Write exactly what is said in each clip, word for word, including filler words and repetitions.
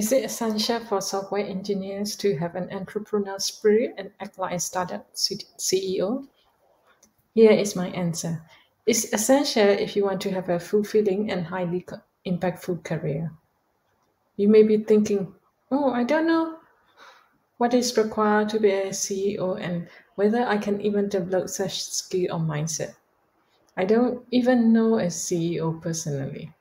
Is it essential for software engineers to have an entrepreneurial spirit and act like a startup C E O? Here is my answer. It's essential if you want to have a fulfilling and highly impactful career. You may be thinking, oh, I don't know what is required to be a C E O and whether I can even develop such skill or mindset. I don't even know a C E O personally.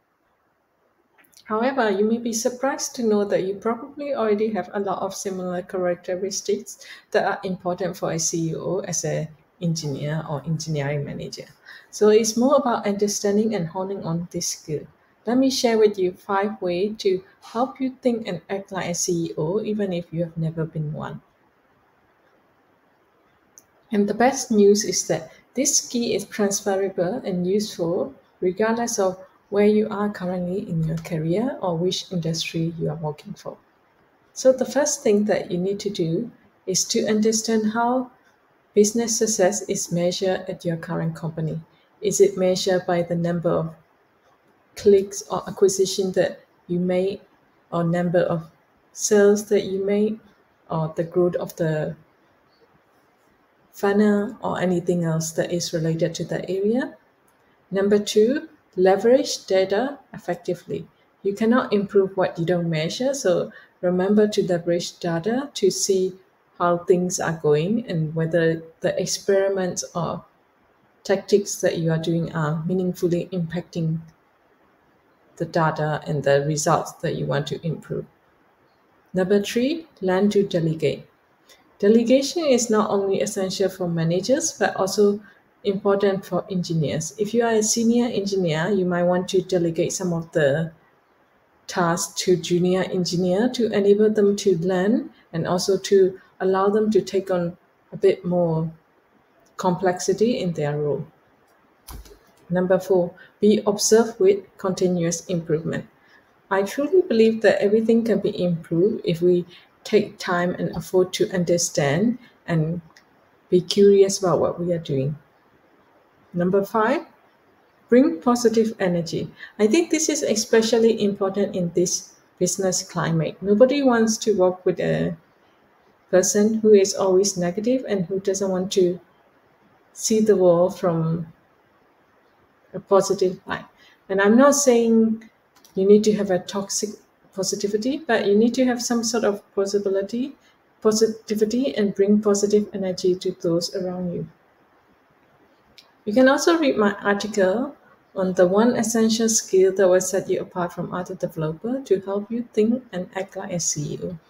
However, you may be surprised to know that you probably already have a lot of similar characteristics that are important for a C E O as an engineer or engineering manager. So it's more about understanding and honing on this skill. Let me share with you five ways to help you think and act like a C E O, even if you have never been one. And the best news is that this skill is transferable and useful regardless of where you are currently in your career or which industry you are working for. So the first thing that you need to do is to understand how business success is measured at your current company. Is it measured by the number of clicks or acquisition that you made, or number of sales that you made, or the growth of the funnel, or anything else that is related to that area? Number two, leverage data effectively. You cannot improve what you don't measure, so remember to leverage data to see how things are going and whether the experiments or tactics that you are doing are meaningfully impacting the data and the results that you want to improve. Number three, learn to delegate. Delegation is not only essential for managers, but also important for engineers. If you are a senior engineer, you might want to delegate some of the tasks to junior engineer to enable them to learn and also to allow them to take on a bit more complexity in their role. Number four, be observed with continuous improvement. I truly believe that everything can be improved if we take time and effort to understand and be curious about what we are doing. Number five, bring positive energy. I think this is especially important in this business climate. Nobody wants to work with a person who is always negative and who doesn't want to see the world from a positive light. And I'm not saying you need to have a toxic positivity, but you need to have some sort of possibility, positivity, and bring positive energy to those around you. You can also read my article on the one essential skill that will set you apart from other developers to help you think and act like a C E O.